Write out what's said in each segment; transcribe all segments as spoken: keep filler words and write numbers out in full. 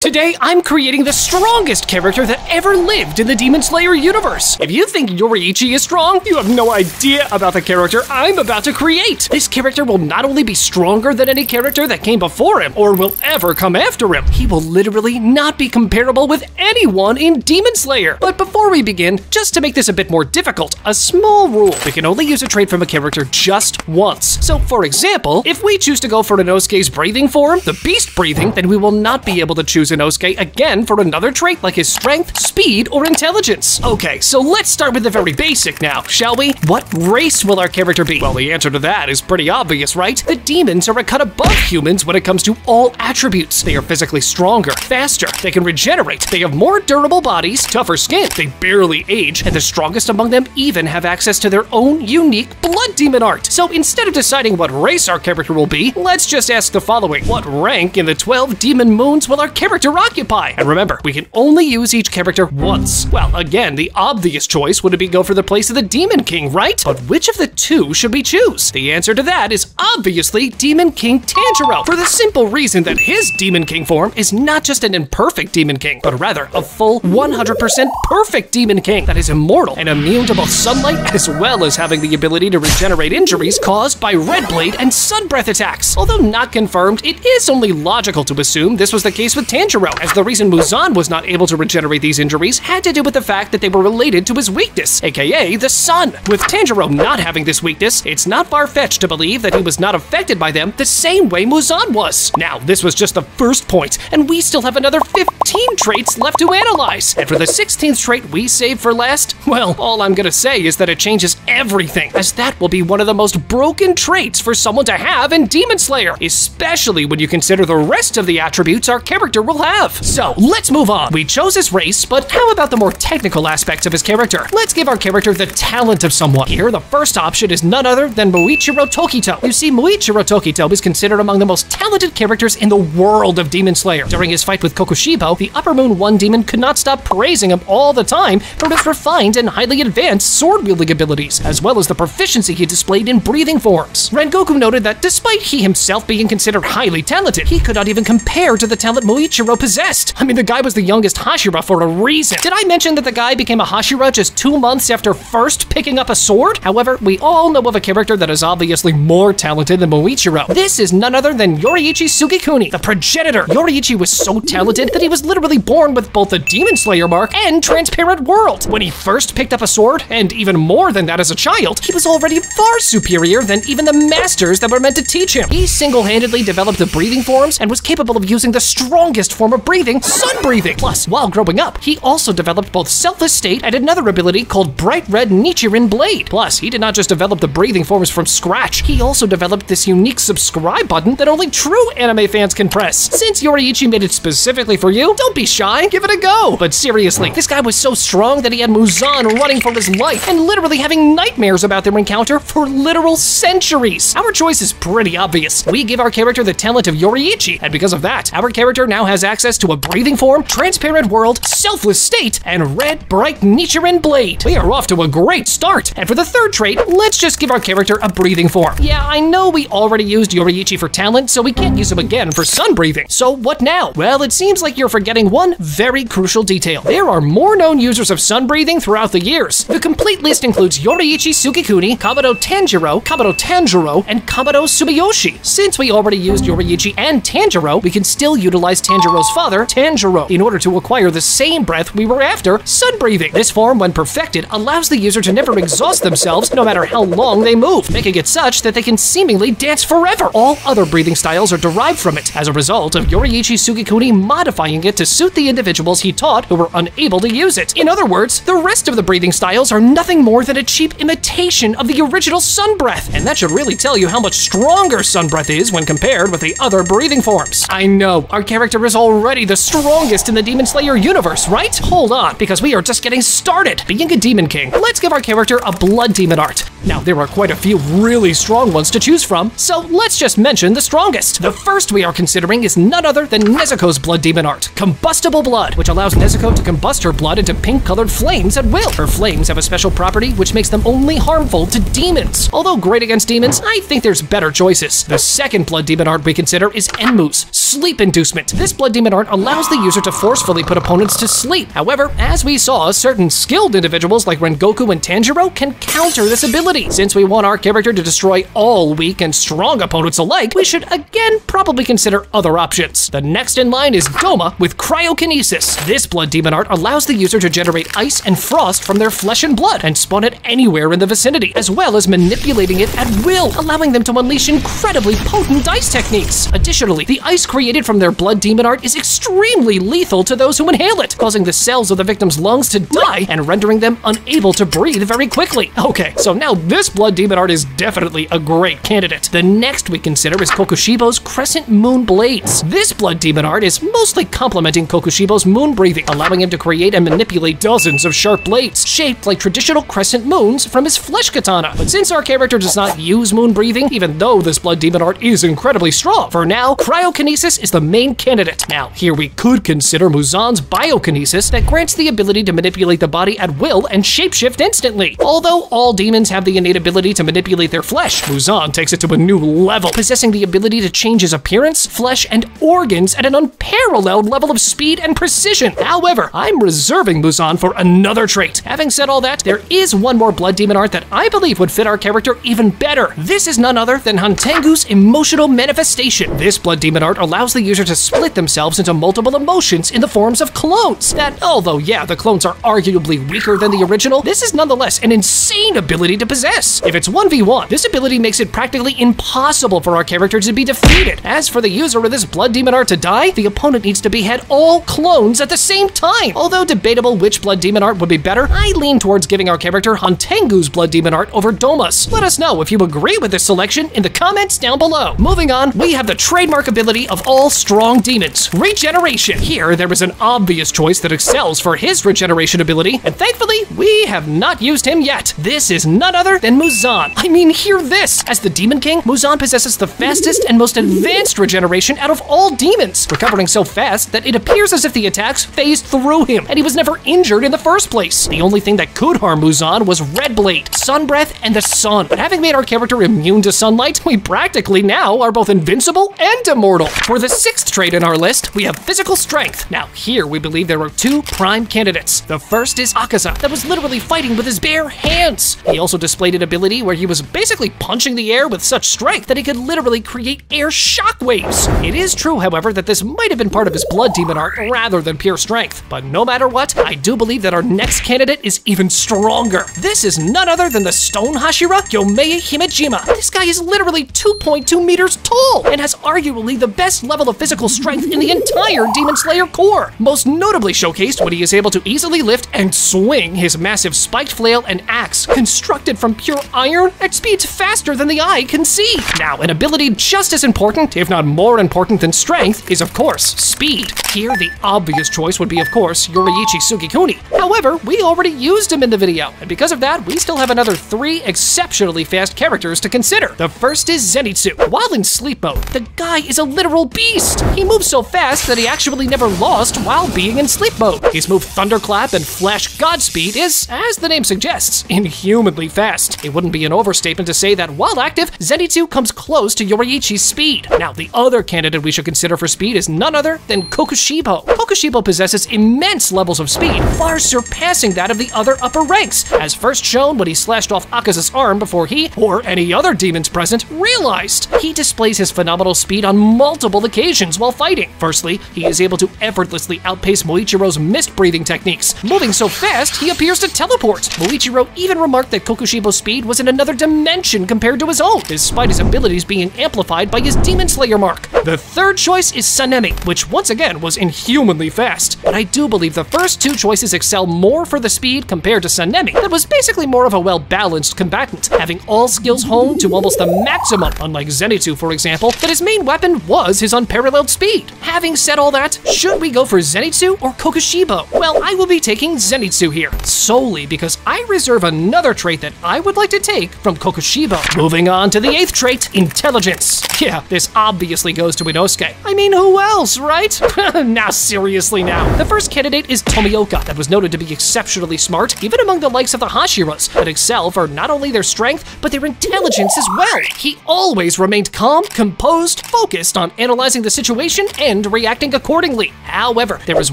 Today, I'm creating the strongest character that ever lived in the Demon Slayer universe. If you think Yoriichi is strong, you have no idea about the character I'm about to create. This character will not only be stronger than any character that came before him or will ever come after him, he will literally not be comparable with anyone in Demon Slayer. But before we begin, just to make this a bit more difficult, a small rule. We can only use a trait from a character just once. So for example, if we choose to go for Inosuke's breathing form, the beast breathing, then we will not be able to choose Inosuke again for another trait like his strength, speed, or intelligence. Okay, so let's start with the very basic now, shall we? What race will our character be? Well, the answer to that is pretty obvious, right? The demons are a cut above humans when it comes to all attributes. They are physically stronger, faster, they can regenerate, they have more durable bodies, tougher skin, they barely age, and the strongest among them even have access to their own unique blood demon art. So instead of deciding what race our character will be, let's just ask the following. What rank in the twelve demon moons will our character occupy? And remember, we can only use each character once. Well, again, the obvious choice would be go for the place of the Demon King, right? But which of the two should we choose? The answer to that is obviously Demon King Tanjiro, for the simple reason that his Demon King form is not just an imperfect Demon King, but rather a full one hundred percent perfect Demon King that is immortal and immune to both sunlight as well as having the ability to regenerate injuries caused by Red Blade and Sun Breath attacks. Although not confirmed, it is only logical to assume this was the case with Tanjiro, as the reason Muzan was not able to regenerate these injuries had to do with the fact that they were related to his weakness, aka the sun. With Tanjiro not having this weakness, it's not far-fetched to believe that he was not affected by them the same way Muzan was. Now, this was just the first point, and we still have another fifteen traits left to analyze. And for the sixteenth trait we saved for last, well, all I'm gonna say is that it changes everything, as that will be one of the most broken traits for someone to have in Demon Slayer, especially when you consider the rest of the attributes our character will have. Have. So let's move on. We chose his race, but how about the more technical aspects of his character? Let's give our character the talent of someone. Here, the first option is none other than Muichiro Tokito. You see, Muichiro Tokito is considered among the most talented characters in the world of Demon Slayer. During his fight with Kokushibo, the Upper Moon One Demon could not stop praising him all the time for his refined and highly advanced sword-wielding abilities, as well as the proficiency he displayed in breathing forms. Rengoku noted that despite he himself being considered highly talented, he could not even compare to the talent Muichiro possessed. I mean, the guy was the youngest Hashira for a reason. Did I mention that the guy became a Hashira just two months after first picking up a sword? However, we all know of a character that is obviously more talented than Muichiro. This is none other than Yoriichi Tsugikuni, the progenitor. Yoriichi was so talented that he was literally born with both the Demon Slayer mark and Transparent World. When he first picked up a sword, and even more than that as a child, he was already far superior than even the masters that were meant to teach him. He single-handedly developed the breathing forms and was capable of using the strongest form of breathing, sun breathing. Plus, while growing up, he also developed both selfless state and another ability called Bright Red Nichirin Blade. Plus, he did not just develop the breathing forms from scratch, he also developed this unique subscribe button that only true anime fans can press. Since Yoriichi made it specifically for you, don't be shy, give it a go. But seriously, this guy was so strong that he had Muzan running for his life and literally having nightmares about their encounter for literal centuries. Our choice is pretty obvious. We give our character the talent of Yoriichi, and because of that, our character now has access access to a breathing form, transparent world, selfless state, and red bright Nichirin Blade. We are off to a great start. And for the third trait, let's just give our character a breathing form. Yeah, I know we already used Yoriichi for talent, so we can't use him again for sun breathing. So what now? Well, it seems like you're forgetting one very crucial detail. There are more known users of sun breathing throughout the years. The complete list includes Yoriichi Tsugikuni, Kamado Tanjiro, Kamado Tanjiro, and Kamado Sumiyoshi. Since we already used Yoriichi and Tanjiro, we can still utilize Tanjiro's father, Tanjiro, in order to acquire the same breath we were after, sun breathing. This form, when perfected, allows the user to never exhaust themselves no matter how long they move, making it such that they can seemingly dance forever. All other breathing styles are derived from it, as a result of Yoriichi Tsugikuni modifying it to suit the individuals he taught who were unable to use it. In other words, the rest of the breathing styles are nothing more than a cheap imitation of the original sun breath, and that should really tell you how much stronger sun breath is when compared with the other breathing forms. I know, our character is already Already the strongest in the Demon Slayer universe, right? Hold on, because we are just getting started. Being a Demon King, let's give our character a blood demon art. Now, there are quite a few really strong ones to choose from, so let's just mention the strongest. The first we are considering is none other than Nezuko's blood demon art, Combustible Blood, which allows Nezuko to combust her blood into pink-colored flames at will. Her flames have a special property which makes them only harmful to demons. Although great against demons, I think there's better choices. The second blood demon art we consider is Enmu's sleep inducement. This blood demon art allows the user to forcefully put opponents to sleep. However, as we saw, certain skilled individuals like Rengoku and Tanjiro can counter this ability. Since we want our character to destroy all weak and strong opponents alike, we should again probably consider other options. The next in line is Doma with cryokinesis. This blood demon art allows the user to generate ice and frost from their flesh and blood and spawn it anywhere in the vicinity, as well as manipulating it at will, allowing them to unleash incredibly potent ice techniques. Additionally, the ice created from their blood demon art is extremely lethal to those who inhale it, causing the cells of the victim's lungs to die and rendering them unable to breathe very quickly. Okay, so now this blood demon art is definitely a great candidate. The next we consider is Kokushibo's Crescent Moon Blades. This blood demon art is mostly complementing Kokushibo's moon breathing, allowing him to create and manipulate dozens of sharp blades, shaped like traditional crescent moons from his flesh katana. But since our character does not use moon breathing, even though this blood demon art is incredibly strong, for now, cryokinesis is the main candidate. Now, here we could consider Muzan's biokinesis that grants the ability to manipulate the body at will and shapeshift instantly. Although all demons have the innate ability to manipulate their flesh, Muzan takes it to a new level, possessing the ability to change his appearance, flesh, and organs at an unparalleled level of speed and precision. However, I'm reserving Muzan for another trait. Having said all that, there is one more blood demon art that I believe would fit our character even better. This is none other than Hantengu's Emotional Manifestation. This blood demon art allows the user to split themselves into multiple emotions in the forms of clones that, although yeah, the clones are arguably weaker than the original, this is nonetheless an insane ability to possess. If it's one v one, this ability makes it practically impossible for our character to be defeated. As for the user of this blood demon art to die, the opponent needs to behead all clones at the same time. Although debatable which blood demon art would be better, I lean towards giving our character Hantengu's blood demon art over Doma's. Let us know if you agree with this selection in the comments down below. Moving on, we have the trademark ability of all strong demons, Regeneration. Here, there is an obvious choice that excels for his regeneration ability, and thankfully, we have not used him yet. This is none other than Muzan. I mean, hear this. As the Demon King, Muzan possesses the fastest and most advanced regeneration out of all demons, recovering so fast that it appears as if the attacks phased through him, and he was never injured in the first place. The only thing that could harm Muzan was Red Blade, Sun Breath, and the Sun. But having made our character immune to sunlight, we practically now are both invincible and immortal. For the sixth trait in our list, we have Physical Strength. Now, here we believe there are two prime candidates. The first is Akaza, that was literally fighting with his bare hands. He also displayed an ability where he was basically punching the air with such strength that he could literally create air shockwaves. It is true, however, that this might have been part of his blood demon art rather than pure strength. But no matter what, I do believe that our next candidate is even stronger. This is none other than the Stone Hashira, Gyomei Himejima. This guy is literally two point two meters tall and has arguably the best level of physical strength in the entire Demon Slayer core, most notably showcased when he is able to easily lift and swing his massive spiked flail and axe, constructed from pure iron at speeds faster than the eye can see. Now, an ability just as important, if not more important than strength, is of course speed. Here, the obvious choice would be, of course, Yoriichi Tsugikuni. However, we already used him in the video, and because of that, we still have another three exceptionally fast characters to consider. The first is Zenitsu. While in sleep mode, the guy is a literal beast. He moves so fast that he actually never lost while being in sleep mode. His move Thunderclap and Flash Godspeed is, as the name suggests, inhumanly fast. It wouldn't be an overstatement to say that while active, Zenitsu comes close to Yoriichi's speed. Now, the other candidate we should consider for speed is none other than Kokushibo. Kokushibo possesses immense levels of speed, far surpassing that of the other upper ranks, as first shown when he slashed off Akaza's arm before he, or any other demons present, realized. He displays his phenomenal speed on multiple occasions while fighting. Firstly, he is able to effortlessly outpace Muichiro's mist breathing techniques. Moving so fast, he appears to teleport. Muichiro even remarked that Kokushibo's speed was in another dimension compared to his own, despite his abilities being amplified by his Demon Slayer mark. The third choice is Sanemi, which once again was inhumanly fast. But I do believe the first two choices excel more for the speed compared to Sanemi, that was basically more of a well-balanced combatant, having all skills honed to almost the maximum, unlike Zenitsu, for example, that his main weapon was his unparalleled speed. Having said all that, should we go for Zenitsu or Kokushibo? Well, I will be taking Zenitsu here, solely because I reserve another trait that I would like to take from Kokushibo. Moving on to the eighth trait, Intelligence. Yeah, this obviously goes to Inosuke. I mean, who else, right? Now, seriously now. The first candidate is Tomioka, that was noted to be exceptionally smart, even among the likes of the Hashiras, that excel for not only their strength, but their intelligence as well. He always remained calm, composed, focused on analyzing analyzing the situation and reacting accordingly. However, there is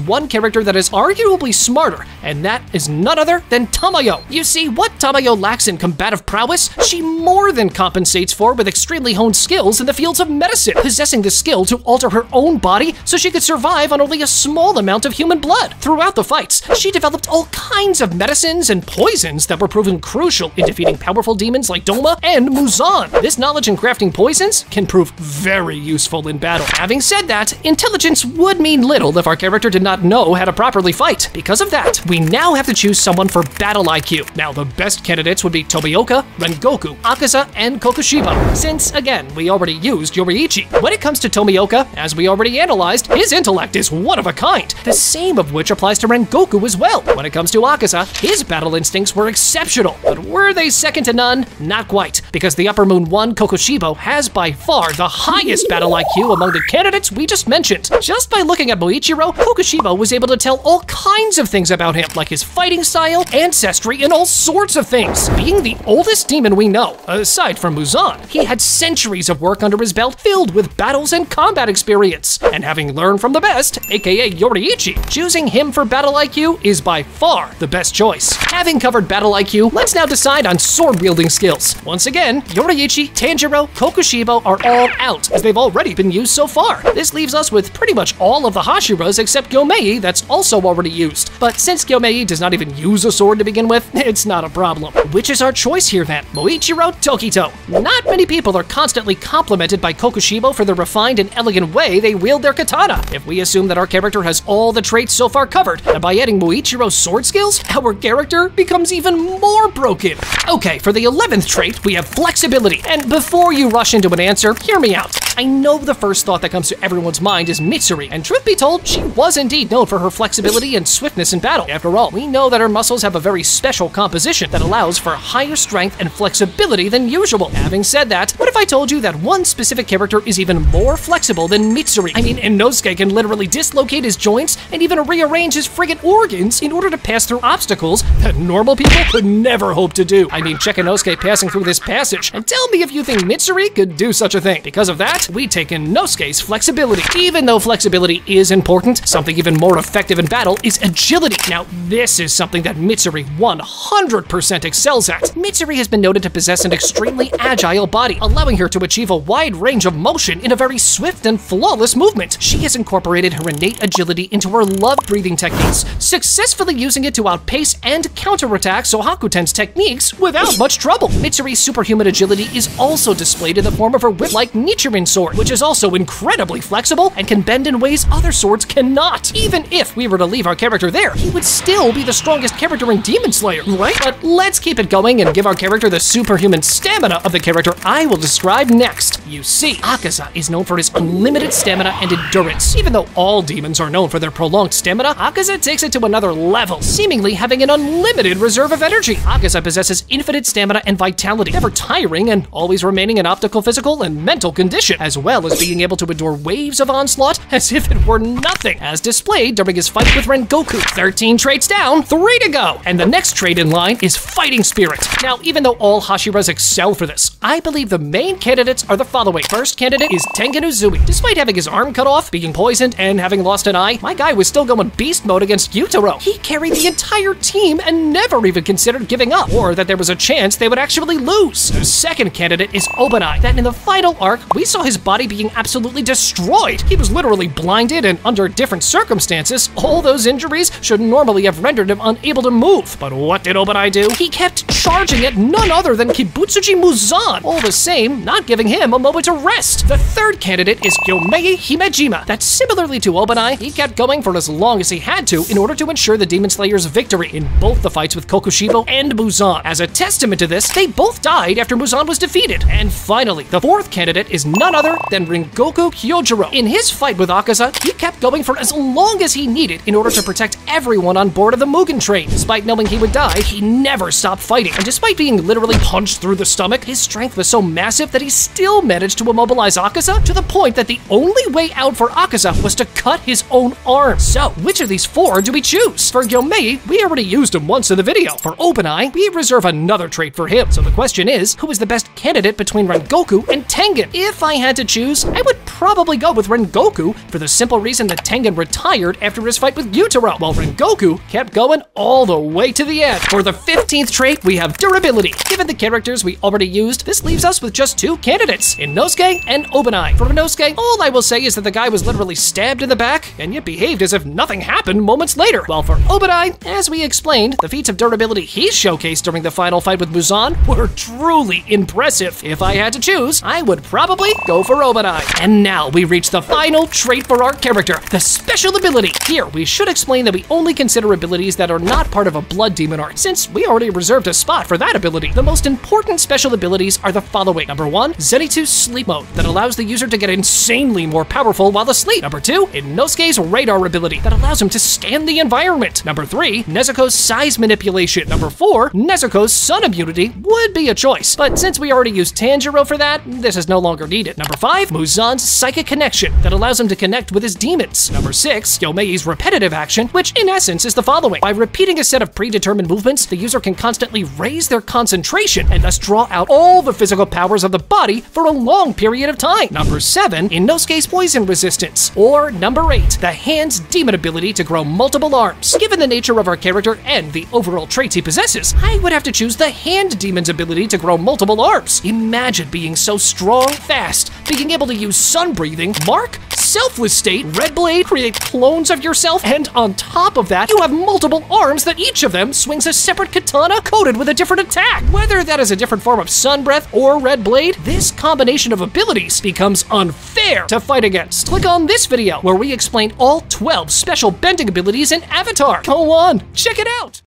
one character that is arguably smarter, and that is none other than Tamayo. You see, what Tamayo lacks in combative prowess, she more than compensates for with extremely honed skills in the fields of medicine, possessing the skill to alter her own body so she could survive on only a small amount of human blood. Throughout the fights, she developed all kinds of medicines and poisons that were proven crucial in defeating powerful demons like Doma and Muzan. This knowledge in crafting poisons can prove very useful in battle. Having said that, intelligence would mean little if our character did not know how to properly fight. Because of that, we now have to choose someone for battle I Q. Now, the best candidates would be Tomioka, Rengoku, Akaza, and Kokushibo, since, again, we already used Yoriichi. When it comes to Tomioka, as we already analyzed, his intellect is one of a kind, the same of which applies to Rengoku as well. When it comes to Akaza, his battle instincts were exceptional, but were they second to none? Not quite, because the Upper Moon one Kokushibo has by far the highest battle I Q among the candidates we just mentioned. Just by looking at Muichiro, Kokushibo was able to tell all kinds of things about him, like his fighting style, ancestry, and all sorts of things. Being the oldest demon we know, aside from Muzan, he had centuries of work under his belt filled with battles and combat experience, and having learned from the best, aka Yoriichi, choosing him for battle I Q is by far the best choice. Having covered battle I Q, let's now decide on sword-wielding skills. Once again, Yoriichi, Tanjiro, Kokushibo are all out, as they've already been used so far. This leaves us with pretty much all of the Hashiras except Gyomei that's also already used. But since Gyomei does not even use a sword to begin with, it's not a problem. Which is our choice here then? Muichiro Tokito. Not many people are constantly complimented by Kokushibo for the refined and elegant way they wield their katana. If we assume that our character has all the traits so far covered, and by adding Muichiro's sword skills, our character becomes even more broken. Okay, for the eleventh trait, we have flexibility. And before you rush into an answer, hear me out. I know the first thought that comes to everyone's mind is Mitsuri, and truth be told, she was indeed known for her flexibility and swiftness in battle. After all, we know that her muscles have a very special composition that allows for higher strength and flexibility than usual. Having said that, what if I told you that one specific character is even more flexible than Mitsuri? I mean, Inosuke can literally dislocate his joints and even rearrange his friggin' organs in order to pass through obstacles that normal people could never hope to do. I mean, check Inosuke passing through this passage, and tell me if you think Mitsuri could do such a thing. Because of that, we take Inosuke's flexibility. Even though flexibility is important, something even more effective in battle is agility. Now, this is something that Mitsuri one hundred percent excels at. Mitsuri has been noted to possess an extremely agile body, allowing her to achieve a wide range of motion in a very swift and flawless movement. She has incorporated her innate agility into her love breathing techniques, successfully using it to outpace and counterattack Sohakuten's techniques without much trouble. Mitsuri's superhuman agility is also displayed in the form of her whip-like Nichiren sword, which is also incredibly flexible and can bend in ways other swords cannot. Even if we were to leave our character there, he would still be the strongest character in Demon Slayer, right? But let's keep it going and give our character the superhuman stamina of the character I will describe next. You see, Akaza is known for his unlimited stamina and endurance. Even though all demons are known for their prolonged stamina, Akaza takes it to another level, seemingly having an unlimited reserve of energy. Akaza possesses infinite stamina and vitality, never tiring and always remaining in optical, physical, and mental condition, as well as being able to endure waves of onslaught as if it were nothing, as displayed during his fight with Rengoku. thirteen traits down, three to go. And the next trait in line is fighting spirit. Now, even though all Hashiras excel for this, I believe the main candidates are the following. First candidate is Tengen Uzui. Despite having his arm cut off, being poisoned, and having lost an eye, my guy was still going beast mode against Gyutaro. He carried the entire team and never even considered giving up, or that there was a chance they would actually lose. The second candidate is Obanai, that in the final arc, we saw his body being absolutely destroyed. He was literally blinded, and under different circumstances, all those injuries should normally have rendered him unable to move. But what did Obanai do? He kept charging at none other than Kibutsuji Muzan, all the same, not giving him a moment to rest. The third candidate is Gyomei Himejima, that similarly to Obanai, he kept going for as long as he had to in order to ensure the Demon Slayer's victory in both the fights with Kokushibo and Muzan. As a testament to this, they both died after Muzan was defeated. And finally, the fourth candidate is none other than Rengoku Kyojuro. In his fight with Akaza, he kept going for as long as he needed in order to protect everyone on board of the Mugen Train. Despite knowing he would die, he never stopped fighting, and despite being literally punched through the stomach, his strength was so massive that he still managed to immobilize Akaza to the point that the only way out for Akaza was to cut his own arm. So, which of these four do we choose. For Gyomei, we already used him once in the video. For Obanai, we reserve another trait for him. So the question is, who is the best candidate between Rengoku and Tengen? If I had to choose, I would probably go with Rengoku for the simple reason that Tengen retired after his fight with Gyutaro, while Rengoku kept going all the way to the end. For the fifteenth trait, we have durability. Given the characters we already used, this leaves us with just two candidates, Inosuke and Obanai. For Inosuke, all I will say is that the guy was literally stabbed in the back and yet behaved as if nothing happened moments later. While for Obanai, as we explained, the feats of durability he showcased during the final fight with Muzan were truly impressive. If I had to choose, I would probably go for Obanai. And now we reach the final trait for our character, the special ability. Here, we should explain that we only consider abilities that are not part of a blood demon arc, since we already reserved a spot for that ability. The most important special abilities are the following. Number one, Zenitsu's sleep mode, that allows the user to get insanely more powerful while asleep. Number two, Inosuke's radar ability, that allows him to scan the environment. Number three, Nezuko's size manipulation. Number four, Nezuko's sun immunity would be a choice, but since we already used Tanjiro for that, this is no longer needed. Number five, Muzan's psychic connection, that allows him to connect with his demons. Number six, Gyomei's repetitive action, which in essence is the following. By repeating a set of predetermined movements, the user can constantly raise their concentration and thus draw out all the physical powers of the body for a long period of time. Number seven, Inosuke's poison resistance. Or number eight, the hand's demon ability to grow multiple arms. Given the nature of our character and the overall traits he possesses, I would have to choose the hand demon's ability to grow multiple arms. Imagine being so strong, fast, being able to use sun breathing, mark, selfless state, red blade, create clones of yourself, and on top of that, you have multiple arms that each of them swings a separate katana coated with a different attack. Whether that is a different form of sun breath or red blade, this combination of abilities becomes unfair to fight against. Click on this video where we explain all twelve special bending abilities in Avatar. Go on, check it out!